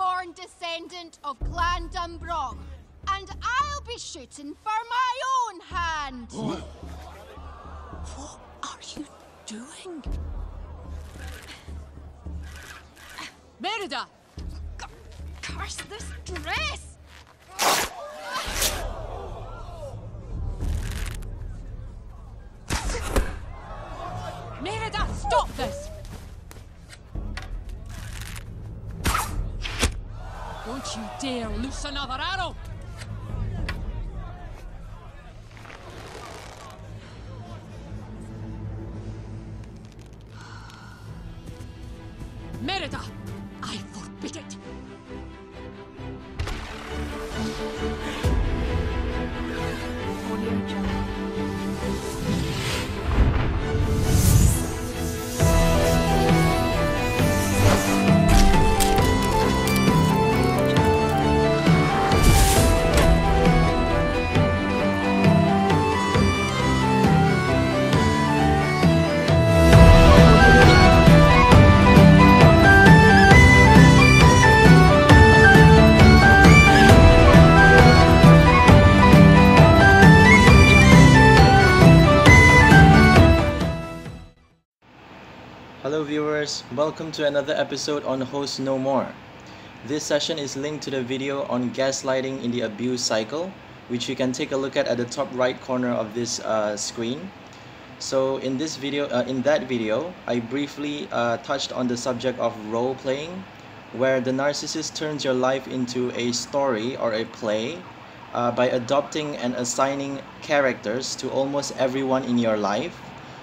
born descendant of Clan Dunbrog, and I'll be shooting for my own hand. What are you doing? Merida! Curse this dress! Merida, stop this! Don't you dare loose another arrow! Merida, I forbid it! Hello viewers, welcome to another episode on Host No More. This session is linked to the video on gaslighting in the abuse cycle, which you can take a look at the top right corner of this screen. So in this video, I briefly touched on the subject of role playing, where the narcissist turns your life into a story or a play by adopting and assigning characters to almost everyone in your life,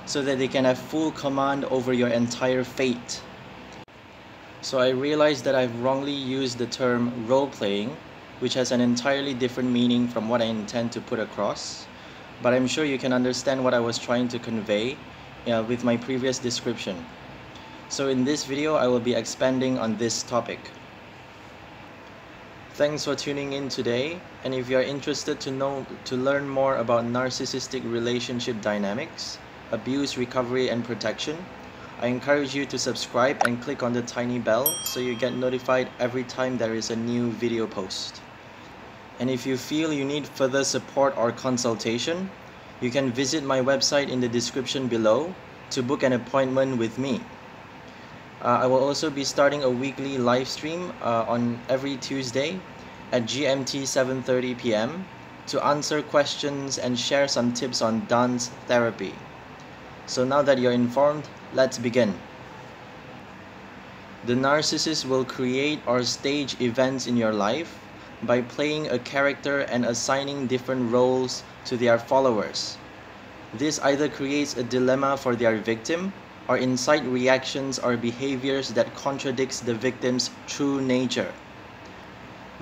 so that they can have full command over your entire fate. So I realized that I've wrongly used the term role-playing, which has an entirely different meaning from what I intend to put across, but I'm sure you can understand what I was trying to convey with my previous description. So in this video, I will be expanding on this topic. Thanks for tuning in today, and if you're interested to learn more about narcissistic relationship dynamics, abuse recovery and protection, I encourage you to subscribe and click on the tiny bell so you get notified every time there is a new video post. And if you feel you need further support or consultation, you can visit my website in the description below to book an appointment with me. I will also be starting a weekly live stream on every Tuesday at GMT 7:30 p.m. to answer questions and share some tips on dance therapy. So now that you're informed, let's begin. The narcissist will create or stage events in your life by playing a character and assigning different roles to their followers. This either creates a dilemma for their victim or incites reactions or behaviors that contradicts the victim's true nature.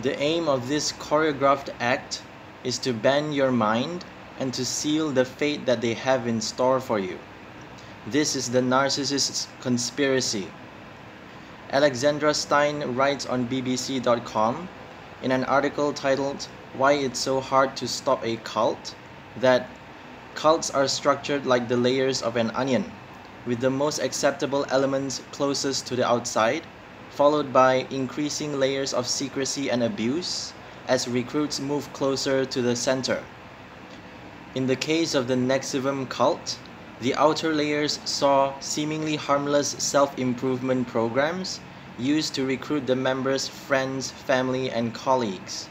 The aim of this choreographed act is to bend your mind and to seal the fate that they have in store for you. This is the narcissist's conspiracy. Alexandra Stein writes on BBC.com in an article titled "Why It's So Hard to Stop a Cult" that cults are structured like the layers of an onion, with the most acceptable elements closest to the outside, followed by increasing layers of secrecy and abuse as recruits move closer to the center. In the case of the NXIVM cult, the outer layers saw seemingly harmless self-improvement programs used to recruit the members' friends, family, and colleagues.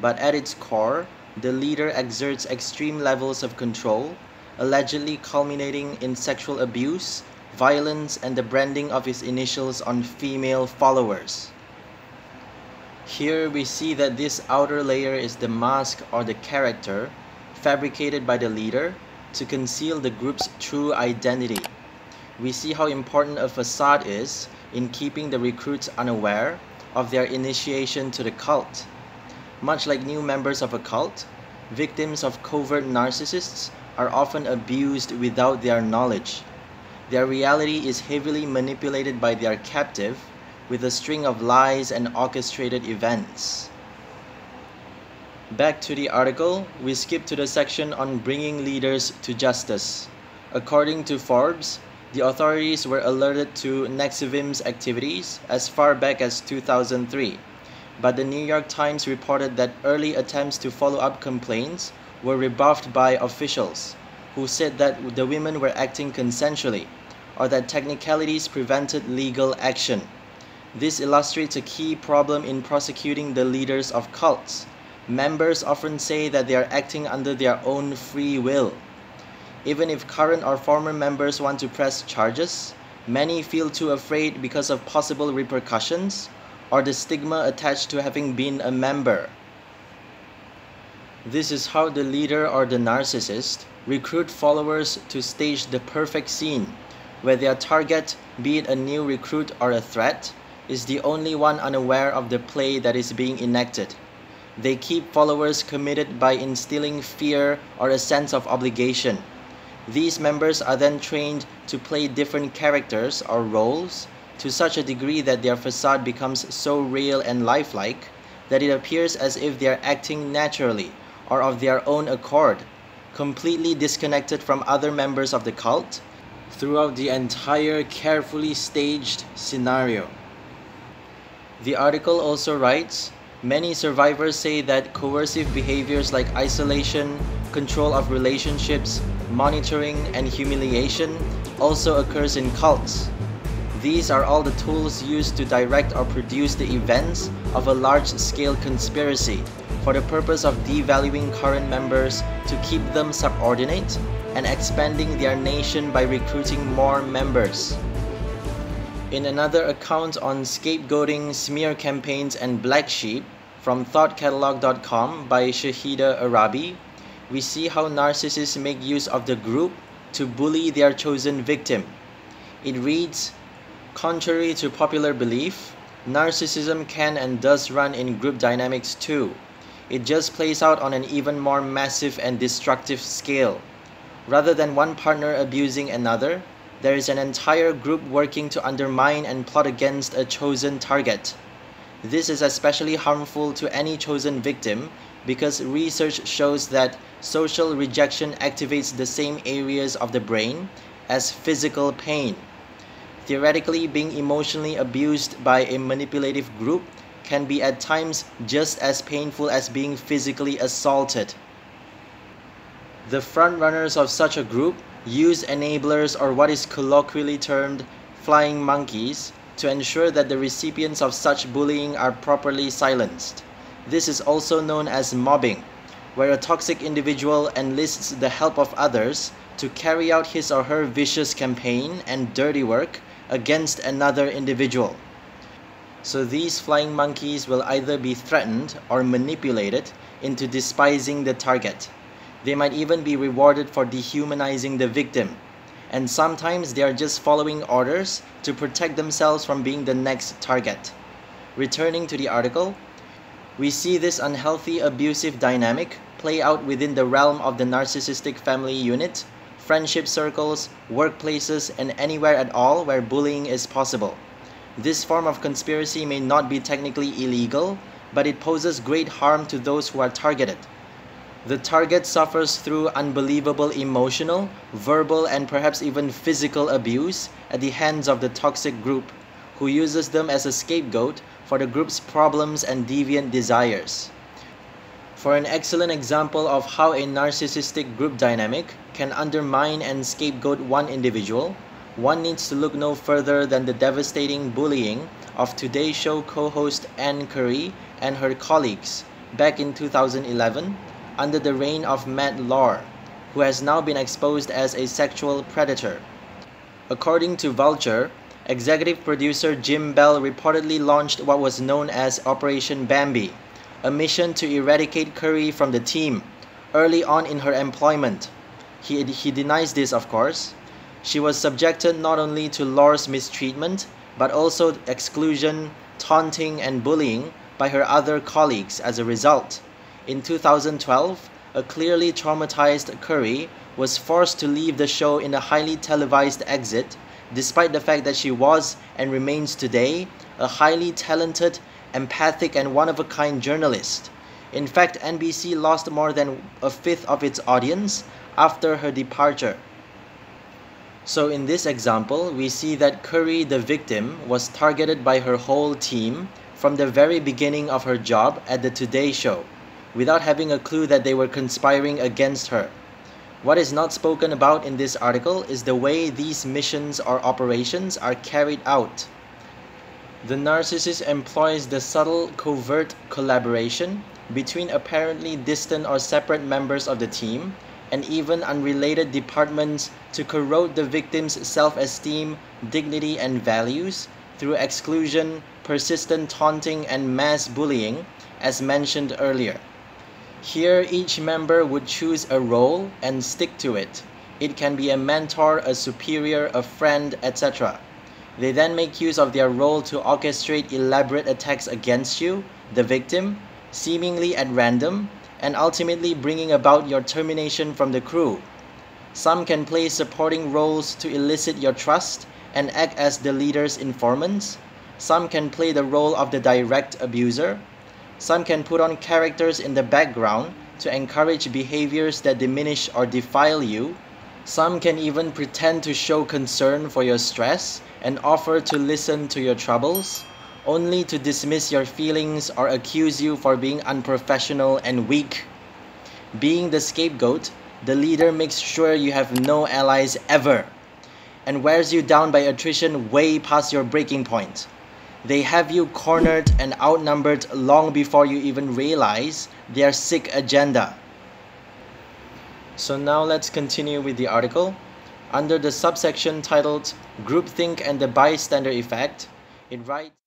But at its core, the leader exerts extreme levels of control, allegedly culminating in sexual abuse, violence, and the branding of his initials on female followers. Here we see that this outer layer is the mask or the character fabricated by the leader to conceal the group's true identity. We see how important a facade is in keeping the recruits unaware of their initiation to the cult. Much like new members of a cult, victims of covert narcissists are often abused without their knowledge. Their reality is heavily manipulated by their captive with a string of lies and orchestrated events. Back to the article, we skip to the section on bringing leaders to justice. According to Forbes, the authorities were alerted to NXIVM's activities as far back as 2003, but the New York Times reported that early attempts to follow up complaints were rebuffed by officials, who said that the women were acting consensually, or that technicalities prevented legal action. This illustrates a key problem in prosecuting the leaders of cults. Members often say that they are acting under their own free will. Even if current or former members want to press charges, many feel too afraid because of possible repercussions or the stigma attached to having been a member. This is how the leader or the narcissist recruit followers to stage the perfect scene, where their target, be it a new recruit or a threat, is the only one unaware of the play that is being enacted. They keep followers committed by instilling fear or a sense of obligation. These members are then trained to play different characters or roles to such a degree that their facade becomes so real and lifelike that it appears as if they are acting naturally or of their own accord, completely disconnected from other members of the cult throughout the entire carefully staged scenario. The article also writes, many survivors say that coercive behaviors like isolation, control of relationships, monitoring, and humiliation also occurs in cults. These are all the tools used to direct or produce the events of a large-scale conspiracy for the purpose of devaluing current members to keep them subordinate and expanding their nation by recruiting more members. In another account on scapegoating, smear campaigns, and black sheep from ThoughtCatalog.com by Shahida Arabi, we see how narcissists make use of the group to bully their chosen victim. It reads, contrary to popular belief, narcissism can and does run in group dynamics too. It just plays out on an even more massive and destructive scale. Rather than one partner abusing another, there is an entire group working to undermine and plot against a chosen target. This is especially harmful to any chosen victim because research shows that social rejection activates the same areas of the brain as physical pain. Theoretically, being emotionally abused by a manipulative group can be at times just as painful as being physically assaulted. The frontrunners of such a group use enablers, or what is colloquially termed flying monkeys, to ensure that the recipients of such bullying are properly silenced. This is also known as mobbing, where a toxic individual enlists the help of others to carry out his or her vicious campaign and dirty work against another individual. So these flying monkeys will either be threatened or manipulated into despising the target. They might even be rewarded for dehumanizing the victim. And sometimes they are just following orders to protect themselves from being the next target. Returning to the article, we see this unhealthy, abusive dynamic play out within the realm of the narcissistic family unit, friendship circles, workplaces, and anywhere at all where bullying is possible. This form of conspiracy may not be technically illegal, but it poses great harm to those who are targeted. The target suffers through unbelievable emotional, verbal, and perhaps even physical abuse at the hands of the toxic group, who uses them as a scapegoat for the group's problems and deviant desires. For an excellent example of how a narcissistic group dynamic can undermine and scapegoat one individual, one needs to look no further than the devastating bullying of Today Show co-host Ann Curry and her colleagues back in 2011 under the reign of Matt Lauer, who has now been exposed as a sexual predator. According to Vulture, executive producer Jim Bell reportedly launched what was known as Operation Bambi, a mission to eradicate Curry from the team early on in her employment. He denies this, of course. She was subjected not only to Lauer's mistreatment, but also exclusion, taunting, and bullying by her other colleagues as a result. In 2012, a clearly traumatized Curry was forced to leave the show in a highly televised exit, despite the fact that she was, and remains today, a highly talented, empathic, and one-of-a-kind journalist. In fact, NBC lost more than a fifth of its audience after her departure. So in this example, we see that Curry, the victim, was targeted by her whole team from the very beginning of her job at the Today Show, without having a clue that they were conspiring against her. What is not spoken about in this article is the way these missions or operations are carried out. The narcissist employs the subtle, covert collaboration between apparently distant or separate members of the team and even unrelated departments to corrode the victim's self-esteem, dignity, and values through exclusion, persistent taunting, and mass bullying, as mentioned earlier. Here, each member would choose a role and stick to it. It can be a mentor, a superior, a friend, etc. They then make use of their role to orchestrate elaborate attacks against you, the victim, seemingly at random, and ultimately bringing about your termination from the crew. Some can play supporting roles to elicit your trust and act as the leader's informants. Some can play the role of the direct abuser. Some can put on characters in the background to encourage behaviors that diminish or defile you. Some can even pretend to show concern for your stress and offer to listen to your troubles, only to dismiss your feelings or accuse you for being unprofessional and weak. Being the scapegoat, the leader makes sure you have no allies ever and wears you down by attrition way past your breaking point. They have you cornered and outnumbered long before you even realize their sick agenda. So now let's continue with the article. Under the subsection titled Groupthink and the Bystander Effect, it writes,